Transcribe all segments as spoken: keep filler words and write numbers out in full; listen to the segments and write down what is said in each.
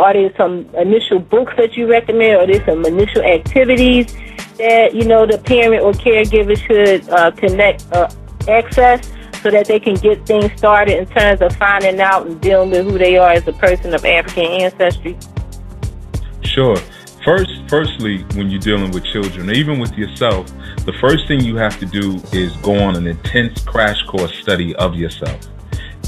are there some initial books that you recommend? Are there some initial activities that, you know, the parent or caregiver should uh, connect, uh, access so that they can get things started in terms of finding out and dealing with who they are as a person of African ancestry? Sure. First, firstly, when you're dealing with children, or even with yourself, the first thing you have to do is go on an intense crash course study of yourself.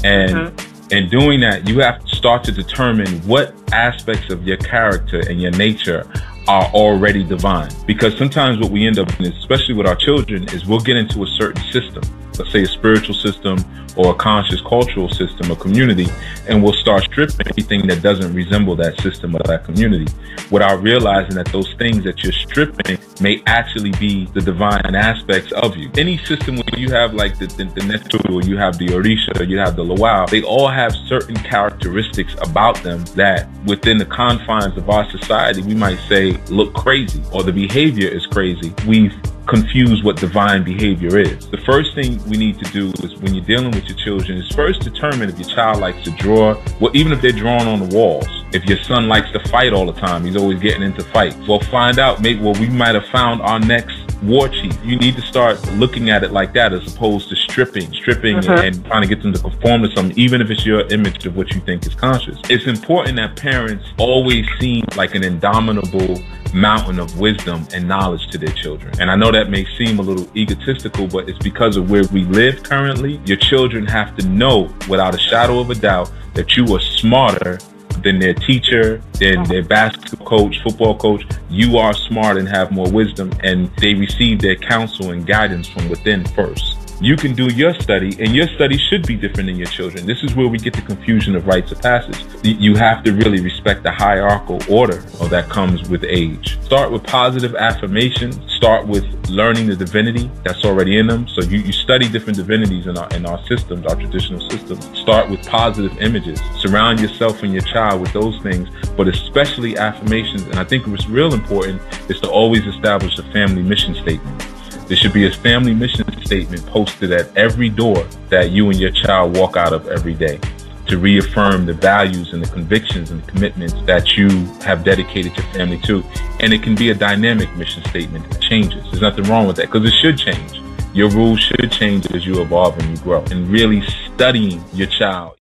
And mm-hmm. in doing that, you have to start to determine what aspects of your character and your nature are already divine. Because sometimes what we end up in, especially with our children, is we'll get into a certain system, let's say a spiritual system or a conscious cultural system or community, and we'll start stripping anything that doesn't resemble that system or that community, without realizing that those things that you're stripping may actually be the divine aspects of you. Any system where you have like the, the, the Netu, you have the Orisha, you have the Lawao, they all have certain characteristics about them that within the confines of our society, we might say look crazy or the behavior is crazy. We've confuse what divine behavior is. The first thing we need to do is when you're dealing with your children is first determine if your child likes to draw, well, even if they're drawing on the walls. If your son likes to fight all the time, he's always getting into fights. Well, find out, maybe, well, we might have found our next war chief. You need to start looking at it like that as opposed to stripping, stripping uh-huh. and, and trying to get them to conform to something, even if it's your image of what you think is conscious. It's important that parents always seem like an indomitable mountain of wisdom and knowledge to their children. And I know that may seem a little egotistical, but it's because of where we live currently. Your children have to know without a shadow of a doubt that you are smarter than their teacher, than their basketball coach, football coach. You are smart and have more wisdom, and they receive their counsel and guidance from within first. You can do your study, and your study should be different than your children. This is where we get the confusion of rites of passage. You have to really respect the hierarchical order or that comes with age. Start with positive affirmation. Start with learning the divinity that's already in them. So you, you study different divinities in our, in our systems, our traditional systems. Start with positive images. Surround yourself and your child with those things, but especially affirmations. And I think what's real important is to always establish a family mission statement. There should be a family mission statement posted at every door that you and your child walk out of every day to reaffirm the values and the convictions and the commitments that you have dedicated your family to. And it can be a dynamic mission statement that changes. There's nothing wrong with that because it should change. Your rules should change as you evolve and you grow. And really studying your child.